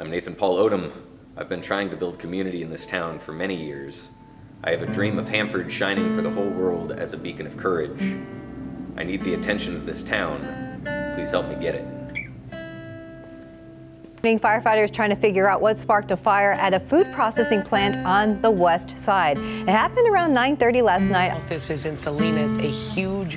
I'm Nathan Paul Odom. I've been trying to build community in this town for many years. I have a dream of Hanford shining for the whole world as a beacon of courage. I need the attention of this town. Please help me get it. Firefighters trying to figure out what sparked a fire at a food processing plant on the west side. It happened around 9:30 last night. This is in Salinas, a huge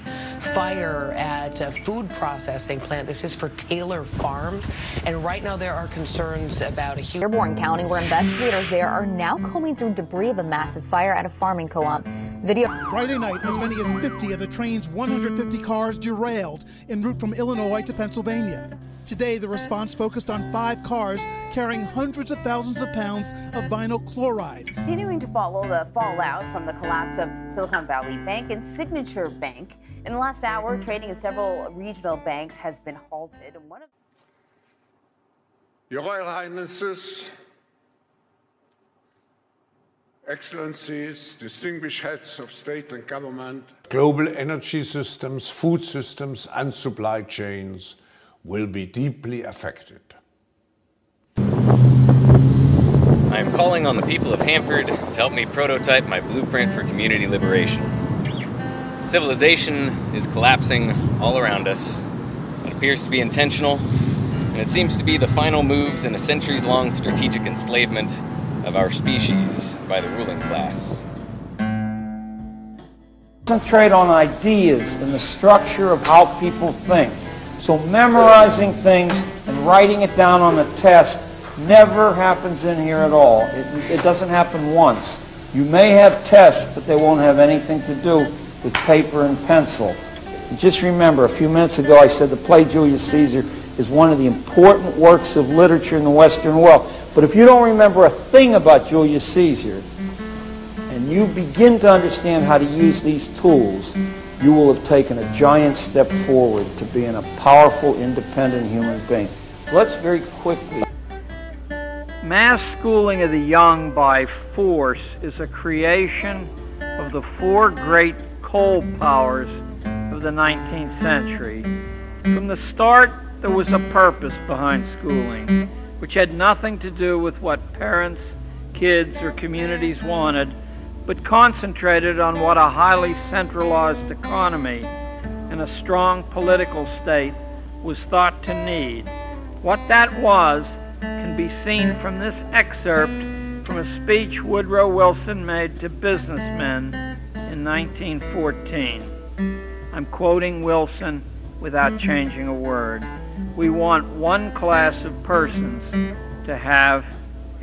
fire at a food processing plant. This is for Taylor Farms. And right now there are concerns about a huge... Airborne County, where investigators there are now combing through debris of a massive fire at a farming co-op. Video. Friday night, as many as 50 of the train's 150 cars derailed en route from Illinois to Pennsylvania. Today, the response focused on 5 cars carrying hundreds of thousands of pounds of vinyl chloride. Continuing to follow the fallout from the collapse of Silicon Valley Bank and Signature Bank. In the last hour, trading in several regional banks has been halted. And one of Your Royal Highnesses, Excellencies, distinguished heads of state and government. Global energy systems, food systems, and supply chains will be deeply affected. I am calling on the people of Hanford to help me prototype my blueprint for community liberation. Civilization is collapsing all around us. It appears to be intentional, and it seems to be the final moves in a centuries-long strategic enslavement of our species by the ruling class. Concentrate on ideas and the structure of how people think. So memorizing things and writing it down on a test never happens in here at all. It doesn't happen once. You may have tests, but they won't have anything to do with paper and pencil. And just remember, a few minutes ago I said the play Julius Caesar is one of the important works of literature in the Western world. But if you don't remember a thing about Julius Caesar, and you begin to understand how to use these tools, you will have taken a giant step forward to being a powerful, independent human being. Let's very quickly... Mass schooling of the young by force is a creation of the 4 great coal powers of the 19th century. From the start, there was a purpose behind schooling, which had nothing to do with what parents, kids, or communities wanted, but concentrated on what a highly centralized economy and a strong political state was thought to need. What that was can be seen from this excerpt from a speech Woodrow Wilson made to businessmen in 1914. I'm quoting Wilson without changing a word. We want one class of persons to have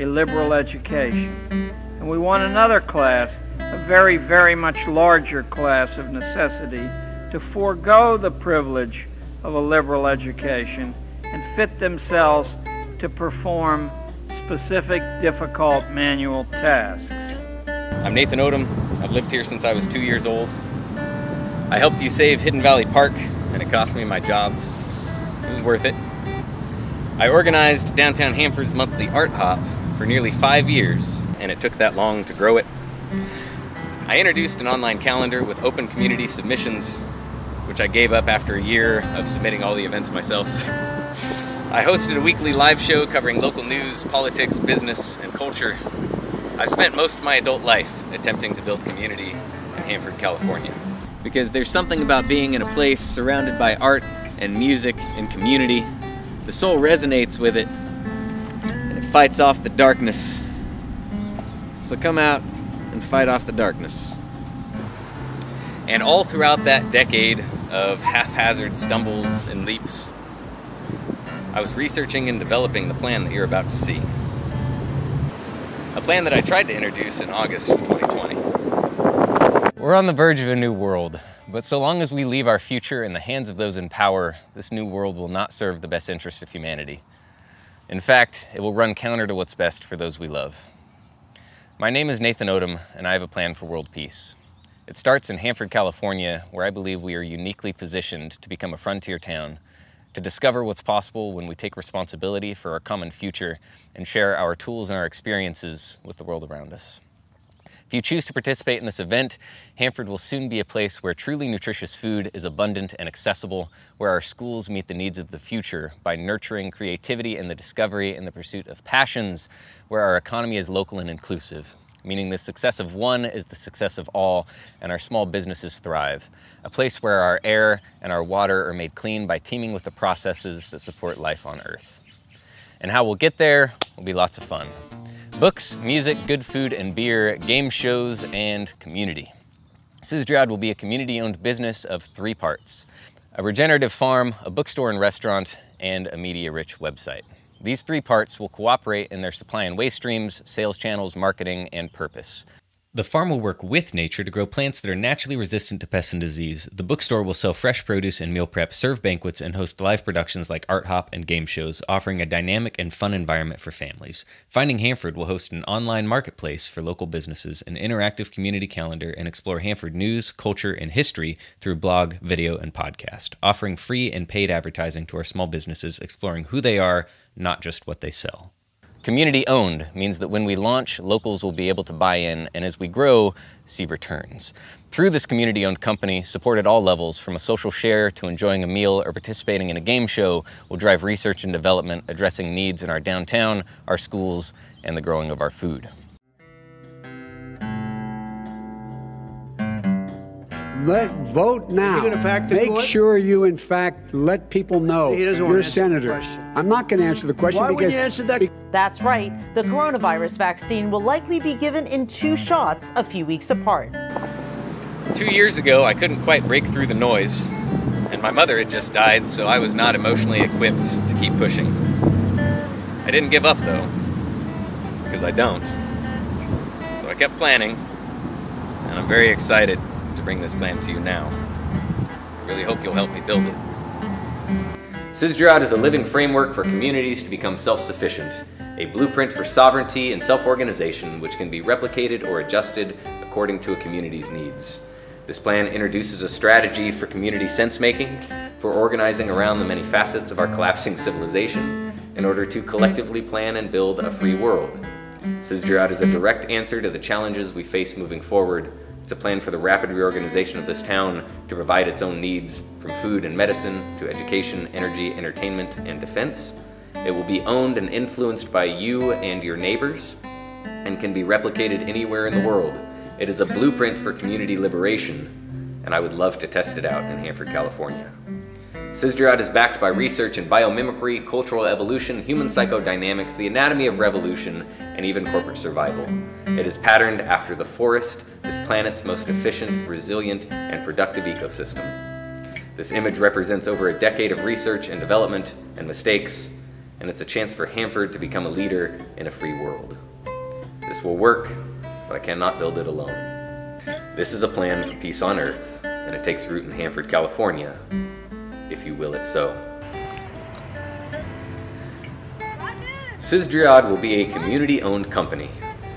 a liberal education. And we want another class, a very, very much larger class of necessity, to forego the privilege of a liberal education and fit themselves to perform specific, difficult manual tasks. I'm Nathan Odom. I've lived here since I was 2 years old. I helped you save Hidden Valley Park, and it cost me my jobs. It was worth it. I organized downtown Hanford's monthly art hop for nearly 5 years, and it took that long to grow it. I introduced an online calendar with open community submissions, which I gave up after a year of submitting all the events myself. I hosted a weekly live show covering local news, politics, business, and culture. I've spent most of my adult life attempting to build community in Hanford, California, because there's something about being in a place surrounded by art and music and community. The soul resonates with it, fights off the darkness. So come out and fight off the darkness. And all throughout that decade of haphazard stumbles and leaps, I was researching and developing the plan that you're about to see. A plan that I tried to introduce in August of 2020. We're on the verge of a new world, but so long as we leave our future in the hands of those in power, this new world will not serve the best interest of humanity. In fact, it will run counter to what's best for those we love. My name is Nathan Odom, and I have a plan for world peace. It starts in Hanford, California, where I believe we are uniquely positioned to become a frontier town, to discover what's possible when we take responsibility for our common future and share our tools and our experiences with the world around us. If you choose to participate in this event, Hanford will soon be a place where truly nutritious food is abundant and accessible, where our schools meet the needs of the future by nurturing creativity and the discovery and the pursuit of passions, where our economy is local and inclusive, meaning the success of one is the success of all, and our small businesses thrive. A place where our air and our water are made clean by teaming with the processes that support life on Earth. And how we'll get there will be lots of fun. Books, music, good food and beer, game shows, and community. Ssussdriad will be a community-owned business of three parts: a regenerative farm, a bookstore and restaurant, and a media-rich website. These three parts will cooperate in their supply and waste streams, sales channels, marketing, and purpose. The farm will work with nature to grow plants that are naturally resistant to pests and disease. The bookstore will sell fresh produce and meal prep, serve banquets, and host live productions like Art Hop and game shows, offering a dynamic and fun environment for families. Finding Hanford will host an online marketplace for local businesses, an interactive community calendar, and explore Hanford news, culture, and history through blog, video, and podcast, offering free and paid advertising to our small businesses, exploring who they are, not just what they sell. Community-owned means that when we launch, locals will be able to buy in, and as we grow, see returns. Through this community-owned company, support at all levels, from a social share to enjoying a meal or participating in a game show, will drive research and development, addressing needs in our downtown, our schools, and the growing of our food. Vote now. Make sure you, in fact, let people know you're a senator. I'm not going to answer the question. Why would you answer that? That's right. The coronavirus vaccine will likely be given in 2 shots a few weeks apart. 2 years ago, I couldn't quite break through the noise, and my mother had just died, so I was not emotionally equipped to keep pushing. I didn't give up, though, because I don't. So I kept planning, and I'm very excited to bring this plan to you now. I really hope you'll help me build it. Ssussdriad is a living framework for communities to become self-sufficient, a blueprint for sovereignty and self-organization which can be replicated or adjusted according to a community's needs. This plan introduces a strategy for community sense-making, for organizing around the many facets of our collapsing civilization in order to collectively plan and build a free world. Ssussdriad is a direct answer to the challenges we face moving forward. It's a plan for the rapid reorganization of this town to provide its own needs, from food and medicine to education, energy, entertainment, and defense. It will be owned and influenced by you and your neighbors, and can be replicated anywhere in the world. It is a blueprint for community liberation, and I would love to test it out in Hanford, California. Ssussdriad is backed by research in biomimicry, cultural evolution, human psychodynamics, the anatomy of revolution, and even corporate survival. It is patterned after the forest, this planet's most efficient, resilient, and productive ecosystem. This image represents over a decade of research and development and mistakes, and it's a chance for Hanford to become a leader in a free world. This will work, but I cannot build it alone. This is a plan for peace on Earth, and it takes root in Hanford, California, if you will it so. Ssussdriad will be a community-owned company.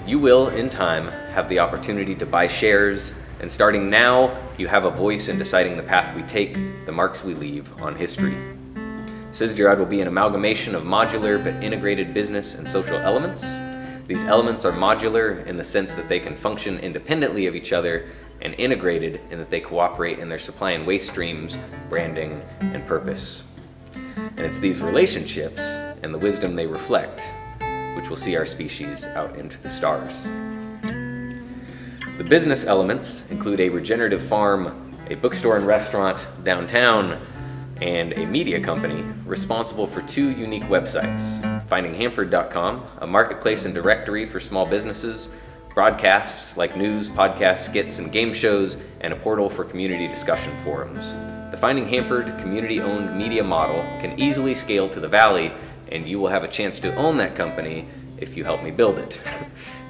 You will, in time, have the opportunity to buy shares, and starting now, you have a voice in deciding the path we take, the marks we leave on history. Ssussdriad will be an amalgamation of modular but integrated business and social elements. These elements are modular in the sense that they can function independently of each other, and integrated in that they cooperate in their supply and waste streams, branding, and purpose. And it's these relationships and the wisdom they reflect which will see our species out into the stars. The business elements include a regenerative farm, a bookstore and restaurant downtown, and a media company responsible for 2 unique websites, findinghanford.com, a marketplace and directory for small businesses, broadcasts like news, podcasts, skits, and game shows, and a portal for community discussion forums. The Finding Hanford community-owned media model can easily scale to the Valley, and you will have a chance to own that company if you help me build it.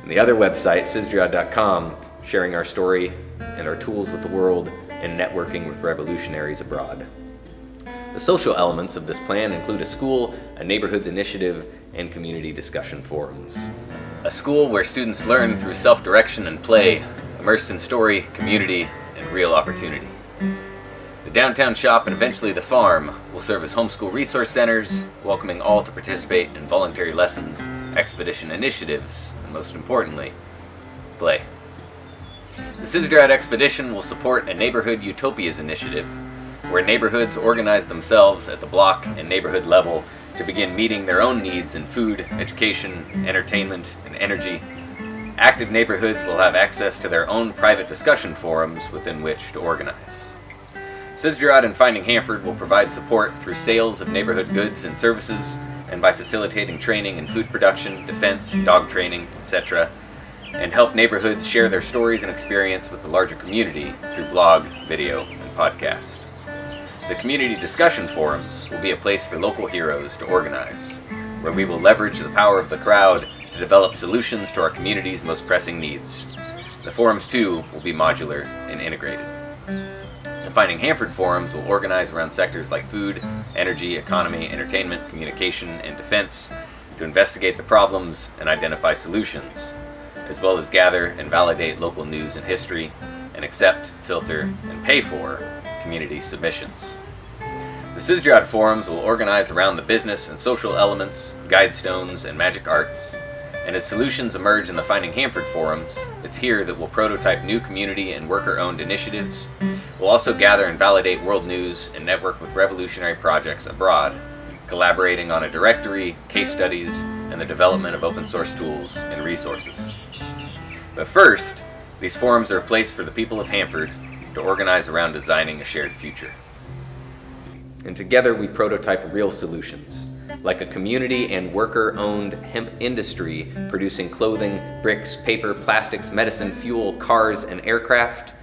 And the other website, ssussdriad.com, sharing our story and our tools with the world and networking with revolutionaries abroad. The social elements of this plan include a school, a neighborhoods initiative, and community discussion forums. A school where students learn through self-direction and play, immersed in story, community, and real opportunity. The downtown shop and eventually the farm will serve as homeschool resource centers, welcoming all to participate in voluntary lessons, expedition initiatives, and most importantly, play. The Ssussdriad Expedition will support a Neighborhood Utopias initiative, where neighborhoods organize themselves at the block and neighborhood level to begin meeting their own needs in food, education, entertainment, and energy. Active neighborhoods will have access to their own private discussion forums within which to organize. Ssussdriad and Finding Hanford will provide support through sales of neighborhood goods and services, and by facilitating training in food production, defense, dog training, etc., and help neighborhoods share their stories and experience with the larger community through blog, video, and podcast. The community discussion forums will be a place for local heroes to organize, where we will leverage the power of the crowd to develop solutions to our community's most pressing needs. The forums, too, will be modular and integrated. The Finding Hanford forums will organize around sectors like food, energy, economy, entertainment, communication, and defense to investigate the problems and identify solutions, as well as gather and validate local news and history, and accept, filter, and pay for community submissions. The Ssussdriad forums will organize around the business and social elements, guidestones, and magic arts, and as solutions emerge in the Finding Hanford forums, it's here that we'll prototype new community and worker-owned initiatives. We'll also gather and validate world news and network with revolutionary projects abroad, collaborating on a directory, case studies, and the development of open source tools and resources. But first, these forums are a place for the people of Hanford to organize around designing a shared future. And together we prototype real solutions, like a community and worker-owned hemp industry producing clothing, bricks, paper, plastics, medicine, fuel, cars, and aircraft,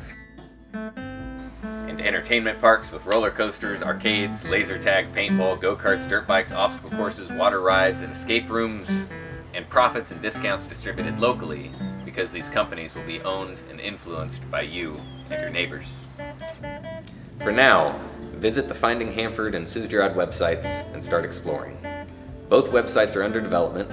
and entertainment parks with roller coasters, arcades, laser tag, paintball, go-karts, dirt bikes, obstacle courses, water rides, and escape rooms, and profits and discounts distributed locally, because these companies will be owned and influenced by you and your neighbors. For now, visit the Finding Hanford and Ssussdriad websites and start exploring. Both websites are under development.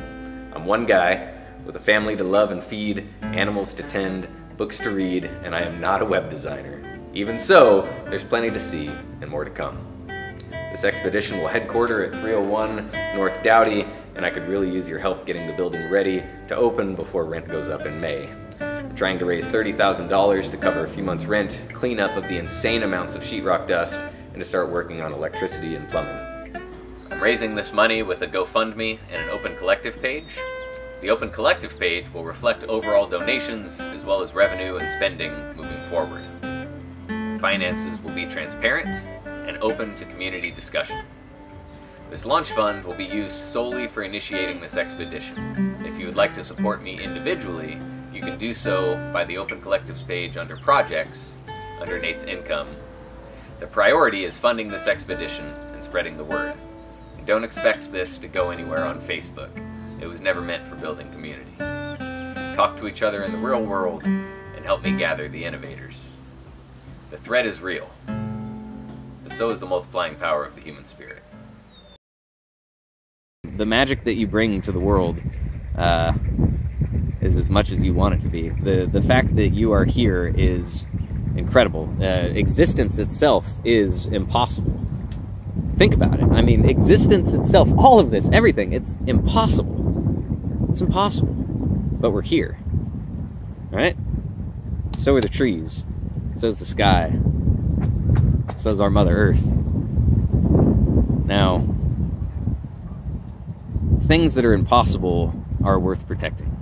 I'm one guy with a family to love and feed, animals to tend, books to read, and I am not a web designer. Even so, there's plenty to see and more to come. This expedition will headquarter at 301 North Doughty, and I could really use your help getting the building ready to open before rent goes up in May. We're trying to raise $30,000 to cover a few months' rent, cleanup of the insane amounts of sheetrock dust, and to start working on electricity and plumbing. I'm raising this money with a GoFundMe and an Open Collective page. The Open Collective page will reflect overall donations as well as revenue and spending moving forward. Finances will be transparent and open to community discussion. This launch fund will be used solely for initiating this expedition. If you would like to support me individually, you can do so by the Open Collectives page under Projects, under Nate's Income. The priority is funding this expedition and spreading the word. And don't expect this to go anywhere on Facebook. It was never meant for building community. Talk to each other in the real world and help me gather the innovators. The threat is real, and so is the multiplying power of the human spirit. The magic that you bring to the world is as much as you want it to be. The fact that you are here is incredible. Existence itself is impossible. Think about it. I mean, existence itself, all of this, everything, it's impossible. It's impossible. But we're here, right? So are the trees. So's the sky. So's our Mother Earth. Now, things that are impossible are worth protecting.